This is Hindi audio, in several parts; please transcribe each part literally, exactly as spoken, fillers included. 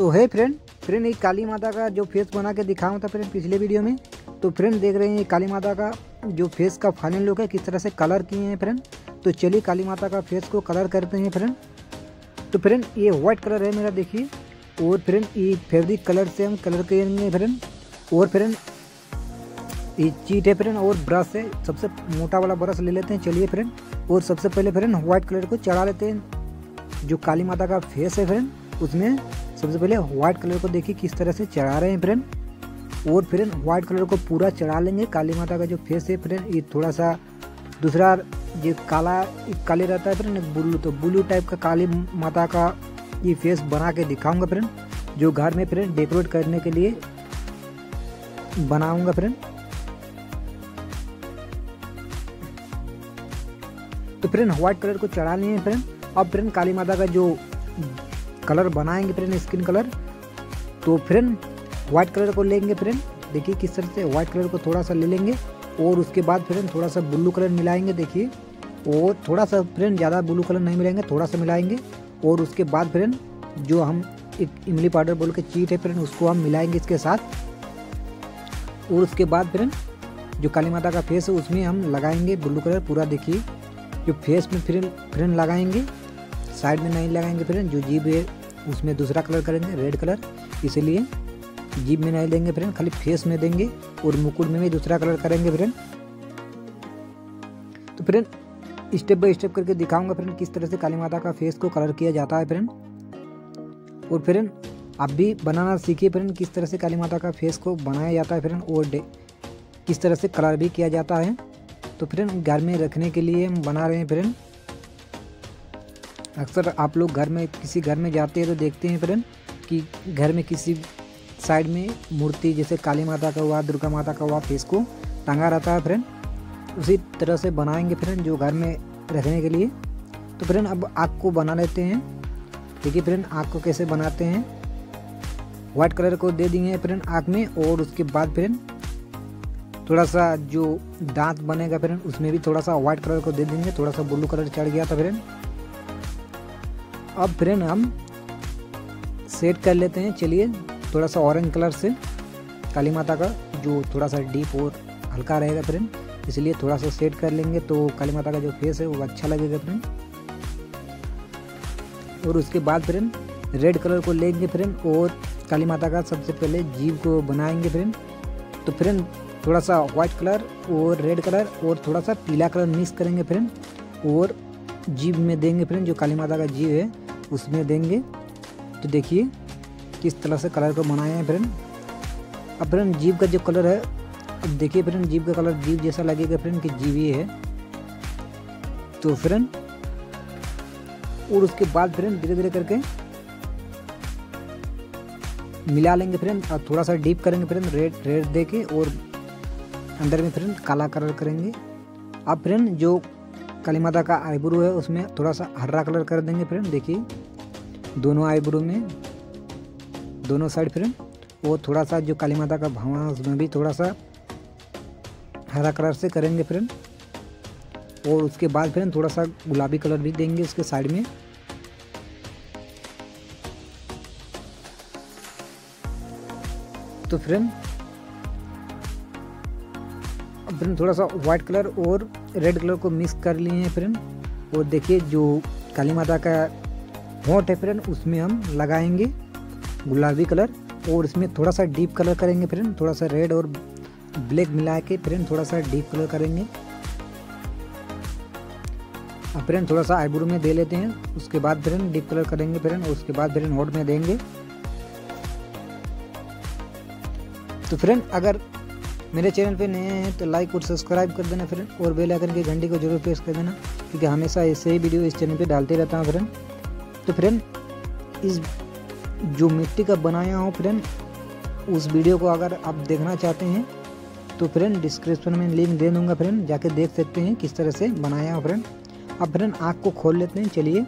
तो है फ्रेंड फ्रेंड ये काली माता का जो फेस बना के दिखाऊँ था फ्रेंड पिछले वीडियो में, तो फ्रेंड देख रहे हैं ये काली माता का जो फेस का फाइनल लुक है, किस तरह से कलर किए हैं फ्रेंड। तो चलिए काली माता का फेस को कलर करते हैं फ्रेंड। तो फ्रेंड ये वाइट कलर है मेरा, देखिए, और फ्रेंड ये फैब्रिक कलर से हम कलर करेंगे फ्रेंड। और फ्रेंड ये चीट है फ्रेंड और ब्रश है, सबसे मोटा वाला ब्रश ले लेते हैं चलिए फ्रेंड। और सबसे पहले फ्रेंड वाइट कलर को चढ़ा लेते हैं, जो काली माता का फेस है फ्रेंड उसमें सबसे पहले वाइट कलर को देखिए किस तरह से चढ़ा रहे हैं फ्रेंड। और फ्रेंड वाइट कलर को पूरा चढ़ा लेंगे। काली माता का जो फेस है फ्रेंड ये थोड़ा सा दूसरा ये काला काले रहता है फ्रेंड, ब्लू, तो ब्लू टाइप का काली माता का ये फेस बना के दिखाऊंगा फ्रेंड, जो घर में फ्रेंड डेकोरेट करने के लिए बनाऊंगा फ्रेंड। तो फ्रेंड व्हाइट कलर को चढ़ा लिए हैं फ्रेंड। अब फ्रेंड काली माता का जो कलर बनाएंगे फ्रेंड स्किन कलर, तो फ्रेंड व्हाइट कलर को लेंगे फ्रेंड, देखिए किस तरह से व्हाइट कलर को थोड़ा सा ले लेंगे। और उसके बाद फ्रेंड थोड़ा सा ब्लू कलर मिलाएंगे, देखिए, और थोड़ा सा फ्रेंड ज़्यादा ब्लू कलर नहीं मिलाएंगे, थोड़ा सा मिलाएंगे। और उसके बाद फ्रेंड जो हम एक इमली पाउडर बोल के चीट है फ्रेंड उसको हम मिलाएंगे इसके साथ। और उसके बाद फ्रेंड जो काली माता का फेस है उसमें हम लगाएंगे ब्लू कलर पूरा, देखिए जो फेस में फ्रेंड फ्रेंड लगाएंगे, साइड में नहीं लगाएंगे फ्रेंड। जो जीभ है उसमें दूसरा कलर करेंगे रेड कलर, इसलिए जीभ में नहीं देंगे फ्रेंड, खाली फेस में देंगे। और मुकुट में भी दूसरा कलर करेंगे फ्रेंड। तो फ्रेंड स्टेप बाय स्टेप करके दिखाऊंगा फ्रेंड किस तरह से काली माता का फेस को कलर किया जाता है फ्रेंड। और फ्रेंड आप भी बनाना सीखिए फ्रेंड, किस तरह से काली माता का फेस को बनाया जाता है फ्रेंड, और किस तरह से कलर भी किया जाता है। तो फ्रेंड घर में रखने के लिए हम बना रहे हैं फ्रेंड। अक्सर आप लोग घर में किसी घर में जाते हैं तो देखते हैं फ्रेंड कि घर में किसी साइड में मूर्ति जैसे काली माता का हुआ, दुर्गा माता का हुआ, फेस को टांगा रहता है फ्रेंड। उसी तरह से बनाएंगे फ्रेंड जो घर में रखने के लिए। तो फ्रेंड अब आँख को बना लेते हैं, देखिए फ्रेंड आँख को कैसे बनाते हैं। वाइट कलर को दे दिए हैं फ्रेंड आँख में। और उसके बाद फ्रेंड थोड़ा सा जो दांत बनेगा फ्रेंड उसमें भी थोड़ा सा वाइट कलर को दे देंगे, थोड़ा सा ब्लू कलर चढ़ गया था फ्रेंड। अब फ्रेंड हम सेट कर लेते हैं, चलिए थोड़ा सा ऑरेंज कलर से काली माता का, जो थोड़ा सा डीप और हल्का रहेगा फ्रेंड, इसलिए थोड़ा सा सेट कर लेंगे तो काली माता का जो फेस है वो अच्छा लगेगा फ्रेंड। और उसके बाद फ्रेंड रेड कलर को लेंगे फ्रेंड और काली माता का सबसे पहले जीभ को बनाएंगे फ्रेंड। तो फ्रेंड थोड़ा सा वाइट कलर और रेड कलर और थोड़ा सा पीला कलर मिक्स करेंगे फ्रेंड और जीभ में देंगे फ्रेंड, जो काली माता का जीभ है उसमें देंगे। तो देखिए किस तरह से कलर को बनाए हैं फ्रेंड। अब फ्रेंड जीभ का जो कलर है, अब देखिए फ्रेंड जीभ का कलर जीभ जैसा लगेगा फ्रेंड कि जीभ ये है। तो फ्रेंड और उसके बाद फ्रेंड धीरे धीरे करके मिला लेंगे फ्रेंड और थोड़ा सा डीप करेंगे फ्रेंड, रेड रेड दे के और अंदर में फ्रेंड काला कलर करेंगे। अब फ्रेंड जो काली माता का आईब्रो है उसमें थोड़ा सा हरा कलर कर देंगे फ्रेंड, देखिए दोनों आईब्रो में दोनों साइड फ्रेंड। और थोड़ा सा जो काली माता का भाव है उसमें भी थोड़ा सा हरा कलर से करेंगे फ्रेंड। और उसके बाद फ्रेंड थोड़ा सा गुलाबी कलर भी देंगे उसके साइड में। तो फ्रेंड अब फ्रेंड थोड़ा सा वाइट कलर और रेड कलर को मिक्स कर लिए हैं फ्रेंड। और देखिए जो काली माता का होंठ है फ्रेंड उसमें हम लगाएंगे गुलाबी कलर और इसमें थोड़ा सा डीप कलर करेंगे फ्रेंड, थोड़ा सा रेड और ब्लैक मिला के फ्रेंड थोड़ा सा डीप कलर करेंगे। अब फ्रेंड थोड़ा सा आईब्रो में दे लेते हैं, उसके बाद फ्रेंड डीप कलर करेंगे फ्रेंड और उसके बाद फ्रेंड होंठ में देंगे। तो फ्रेंड अगर मेरे चैनल पे नए हैं तो लाइक और सब्सक्राइब कर देना फ्रेंड और बेल आइकन की घंटी को जरूर प्रेस कर देना, क्योंकि हमेशा ऐसे ही वीडियो इस चैनल पे डालते रहता हूँ फ्रेंड। तो फ्रेंड इस जो मिट्टी का बनाया हूँ फ्रेंड उस वीडियो को अगर आप देखना चाहते हैं तो फ्रेंड डिस्क्रिप्शन में लिंक दे दूँगा फ्रेंड, जाके देख सकते हैं किस तरह से बनाया हो फ्रेंड। अब फ्रेंड आँख को खोल लेते हैं चलिए।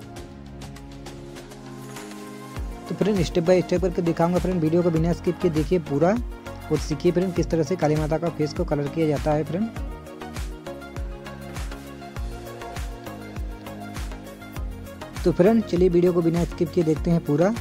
तो फ्रेंड स्टेप बाय स्टेप करके दिखाऊंगा फ्रेंड, वीडियो को बिना स्किप के देखिए पूरा और सीखिए फ्रेंड किस तरह से काली माता का फेस को कलर किया जाता है फ्रेंड। तो फ्रेंड चलिए वीडियो को बिना स्किप किए देखते हैं पूरा।